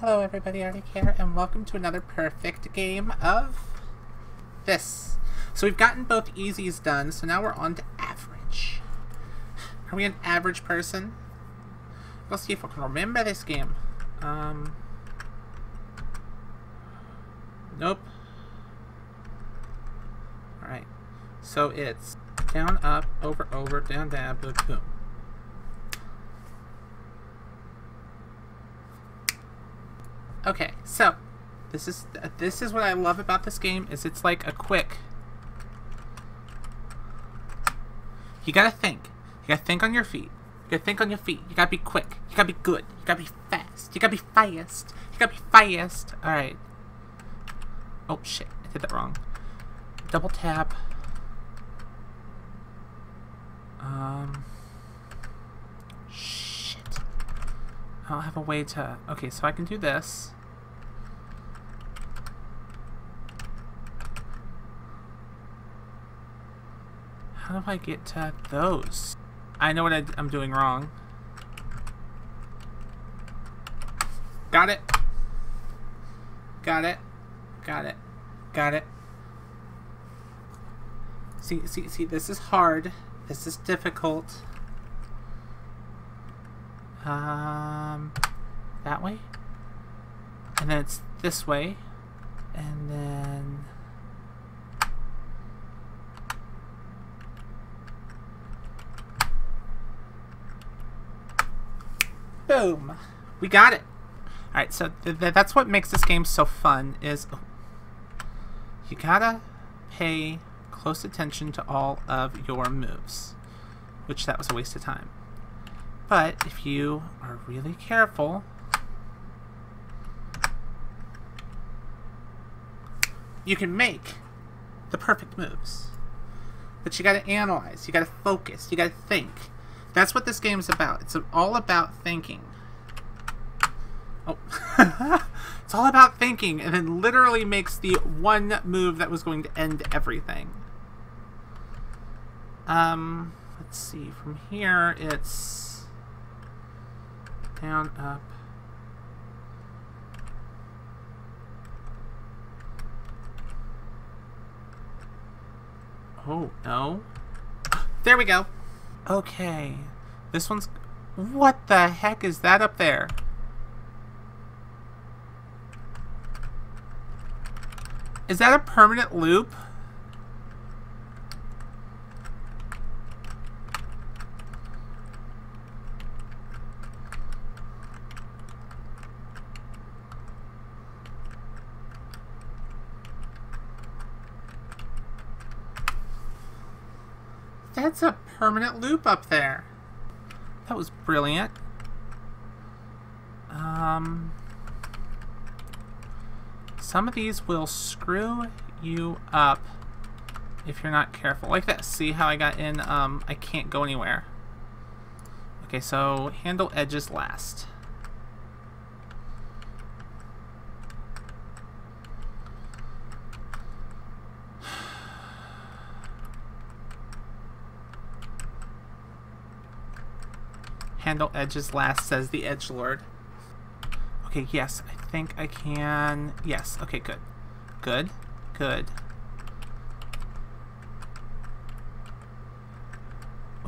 Hello everybody, Arctic here, and welcome to another perfect game of this. So we've gotten both easies done, so now we're on to average. Are we an average person? Let's see if I can remember this game. Nope. Alright. So it's down, up, over, over, down, down, boom, boom. Okay, so this is what I love about this game is it's like a quick. You gotta think on your feet. You gotta be quick. You gotta be good. You gotta be fast. You gotta be fast. All right. Oh shit! I did that wrong. Double tap. Shit. I don't have a way to. Okay, so I can do this. How do I get to those? I know what I'm doing wrong. Got it. Got it. Got it. Got it. See, this is hard. This is difficult. That way? And then it's this way. And then... boom! We got it! Alright, so that's what makes this game so fun, is you gotta pay close attention to all of your moves, which that was a waste of time. But if you are really careful, you can make the perfect moves. But you gotta analyze, you gotta focus, you gotta think. That's what this game's about. It's all about thinking. Oh. It's all about thinking, and then literally makes the one move that was going to end everything. Let's see. From here, it's down, up. Oh, no. There we go. Okay, this one's... what the heck is that up there? Is that a permanent loop? That's a permanent loop up there. That was brilliant. Some of these will screw you up if you're not careful. Like this. See how I got in? I can't go anywhere. Okay, so handle edges last. Handle edges last, says the edgelord. Okay, yes, I think I can. Yes, okay, good. Good, good.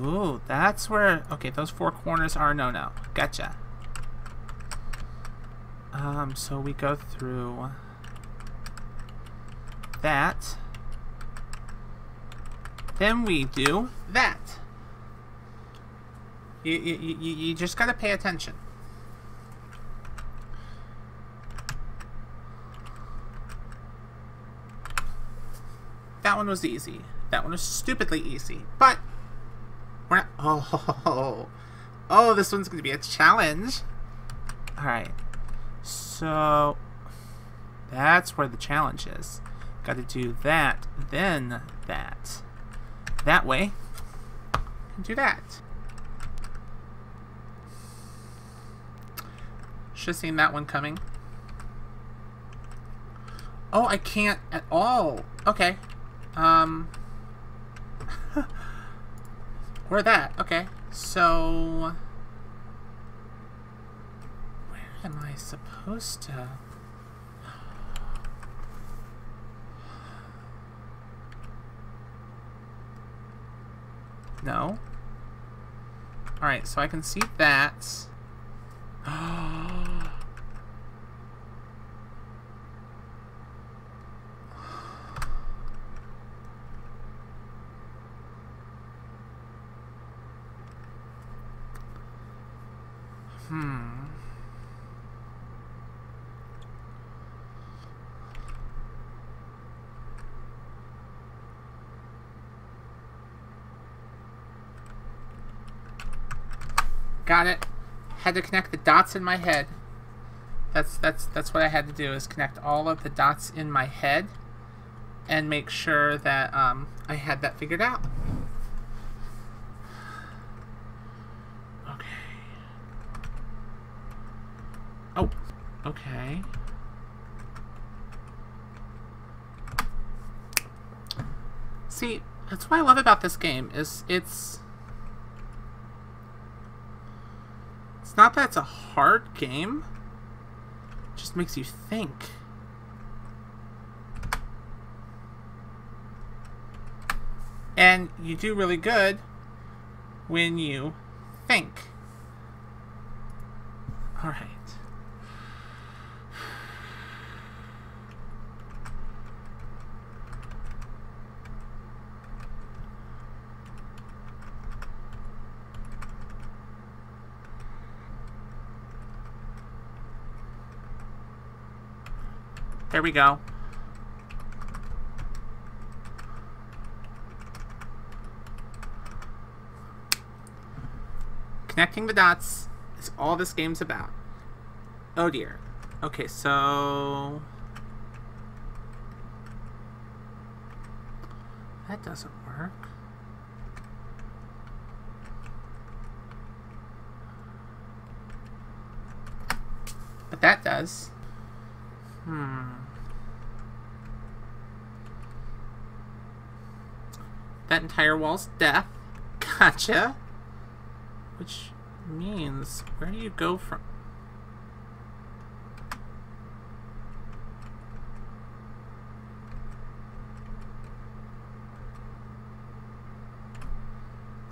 Ooh, that's where. Okay, those four corners are no. Gotcha. So we go through that. Then we do that. You just gotta pay attention. That one was easy. That one was stupidly easy. But we're not. Oh, this one's gonna be a challenge. All right. So that's where the challenge is. Got to do that, then that. That way. Do that. Should have seen that one coming. Oh, I can't at all. Okay. Or that. Okay. So... where am I supposed to? No. Alright, so I can see that. Got it. Had to connect the dots in my head. That's what I had to do, is connect all of the dots in my head and make sure that I had that figured out. Okay. Oh, okay. See, that's what I love about this game, is it's not that it's a hard game, it just makes you think. And you do really good when you think. Alright. There we go. Connecting the dots is all this game's about. Oh dear. Okay, so... that doesn't work. But that does. That entire wall's death. Gotcha. Which means, where do you go from?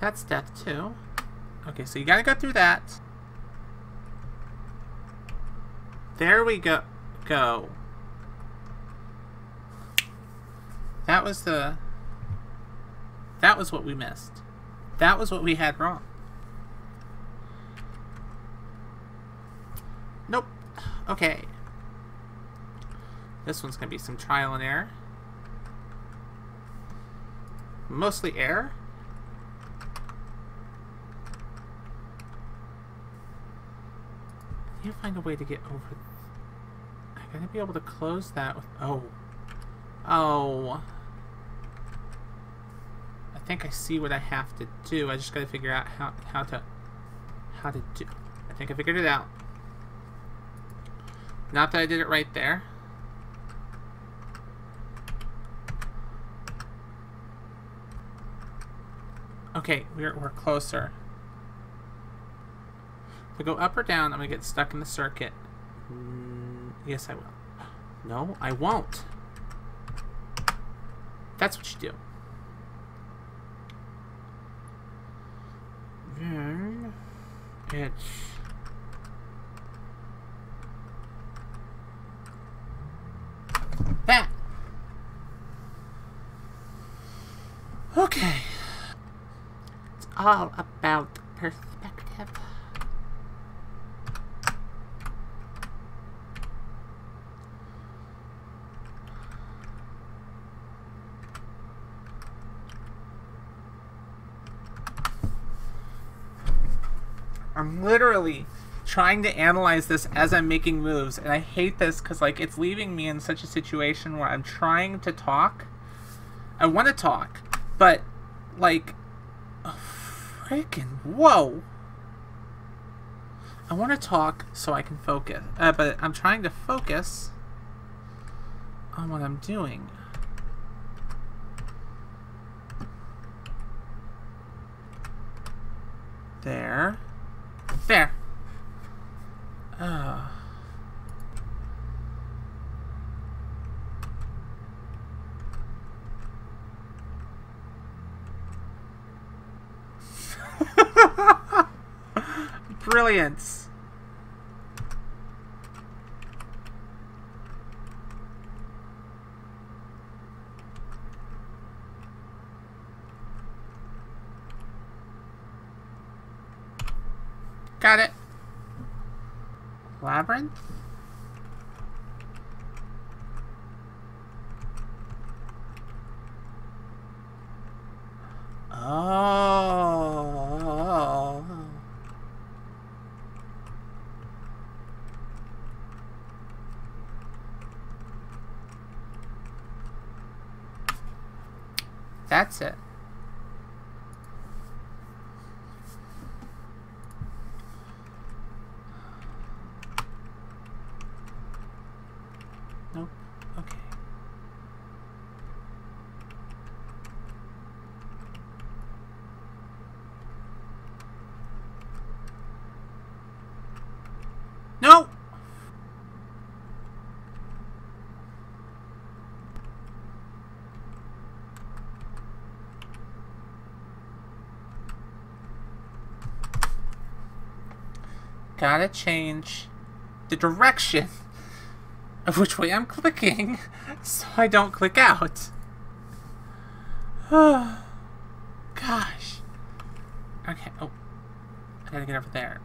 That's death too. Okay, so you gotta go through that. There we go. That was the... that was what we missed. That was what we had wrong. Nope. Okay. This one's gonna be some trial and error. Mostly error. You find a way to get over... I'm gonna be able to close that with... oh. Oh. I think I see what I have to do. I just gotta figure out how to do... I think I figured it out. Not that I did it right there. Okay, we're closer. If I go up or down, I'm gonna get stuck in the circuit. Yes, I will. No, I won't. That's what you do. Then it's... that. Okay. It's all about perspective. I'm literally trying to analyze this as I'm making moves, and I hate this because, like, it's leaving me in such a situation where I'm trying to talk. I want to talk, but, like, oh, freaking whoa! I want to talk so I can focus, but I'm trying to focus on what I'm doing. There. There. Brilliance. Got it. Labyrinth? Oh. That's it. No! Gotta change the direction of which way I'm clicking so I don't click out. Gosh. Okay. Oh. I gotta get over there.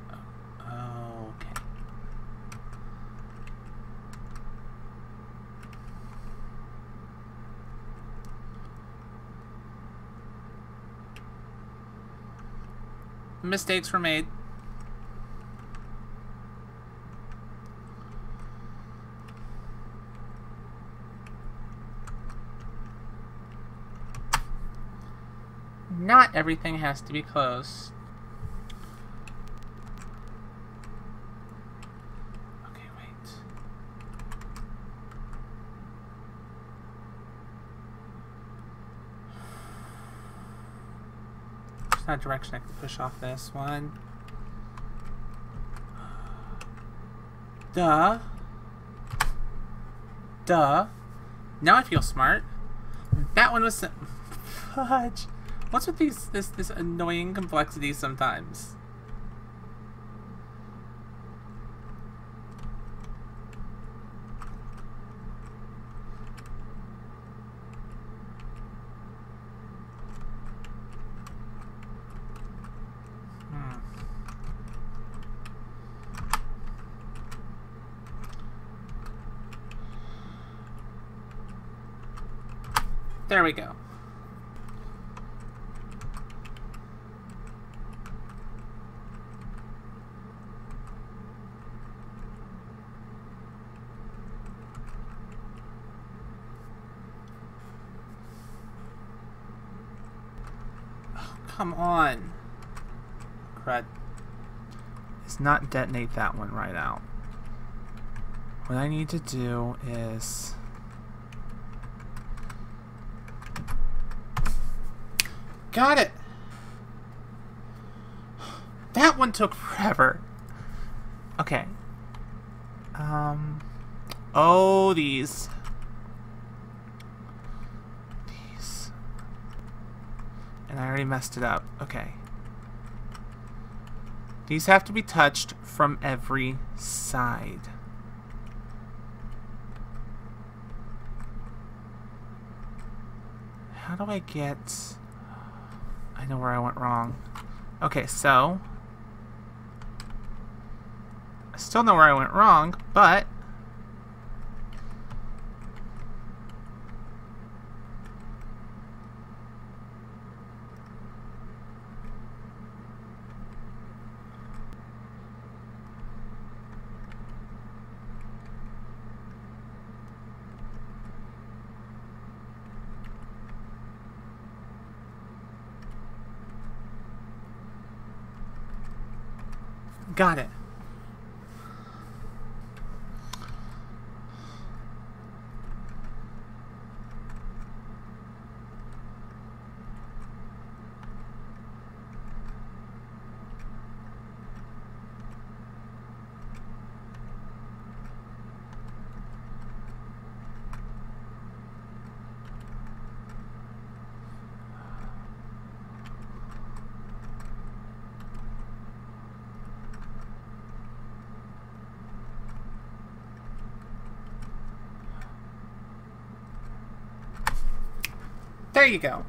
Mistakes were made. Not everything has to be closed. Okay, wait. There's not a direction I can push off this one. Duh. Duh. Now I feel smart. That one was fudge. What's with these this annoying complexity sometimes? There we go. Come on. Crud. Let's not detonate that one right out. What I need to do is... Got it! That one took forever. Okay. Oh, these... I already messed it up. Okay. These have to be touched from every side. How do I get... I know where I went wrong. Okay, so... I still know where I went wrong, but... Got it. you go.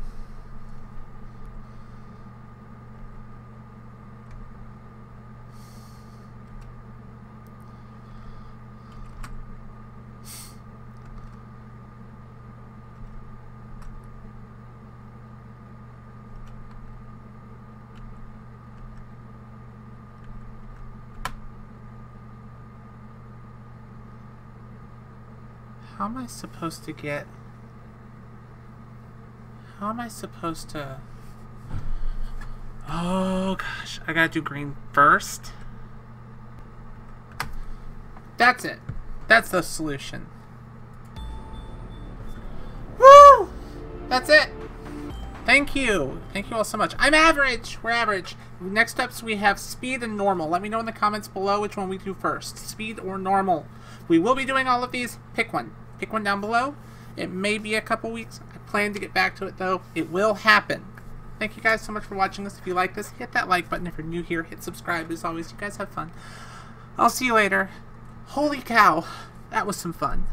How am I supposed to get... How am I supposed to... Oh gosh, I gotta do green first? That's it. That's the solution. Woo! That's it. Thank you. Thank you all so much. I'm average. We're average. Next ups we have speed and normal. Let me know in the comments below which one we do first. Speed or normal. We will be doing all of these. Pick one. Pick one down below. It may be a couple weeks. I plan to get back to it though. It will happen. Thank you guys so much for watching this. If you like this, hit that like button. If you're new here, hit subscribe. As always, you guys have fun. I'll see you later. Holy cow, that was some fun.